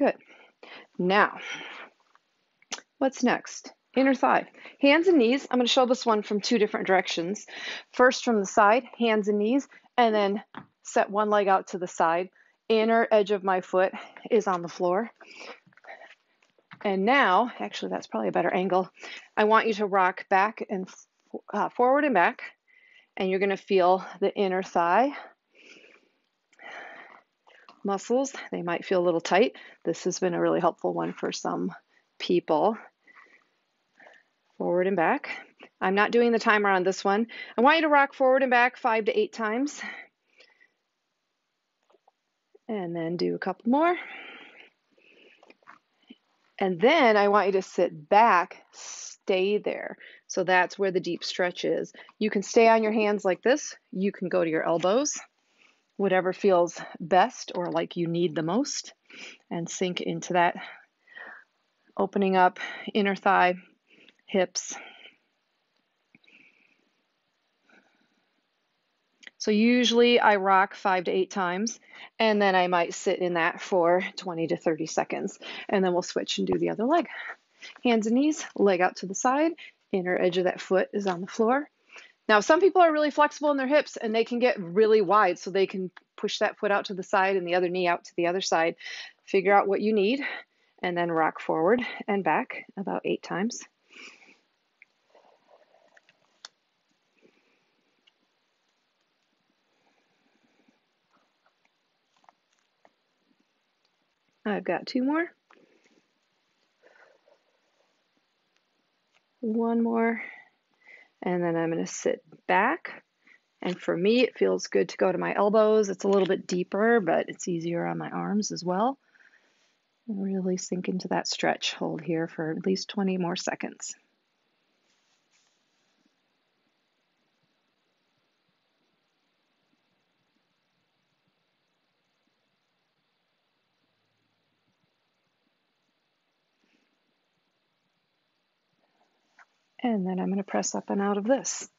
Good. Now, what's next? Inner thigh. Hands and knees. I'm going to show this one from two different directions. First from the side, hands and knees, and then set one leg out to the side. Inner edge of my foot is on the floor. And now, actually that's probably a better angle. I want you to rock back and forward and back, and you're going to feel the inner thigh muscles. They might feel a little tight. This has been a really helpful one for some people. Forward and back. I'm not doing the timer on this one. I want you to rock forward and back 5 to 8 times. And then do a couple more. And then I want you to sit back, stay there. So that's where the deep stretch is. You can stay on your hands like this. You can go to your elbows, whatever feels best or like you need the most, and sink into that, opening up inner thigh, hips. So usually I rock 5 to 8 times, and then I might sit in that for 20 to 30 seconds, and then we'll switch and do the other leg. Hands and knees, leg out to the side, inner edge of that foot is on the floor. Now, some people are really flexible in their hips and they can get really wide, so they can push that foot out to the side and the other knee out to the other side. Figure out what you need, and then rock forward and back about 8 times. I've got 2 more. 1 more. And then I'm going to sit back. And for me, it feels good to go to my elbows. It's a little bit deeper, but it's easier on my arms as well. And really sink into that stretch. Hold here for at least 20 more seconds. And then I'm going to press up and out of this.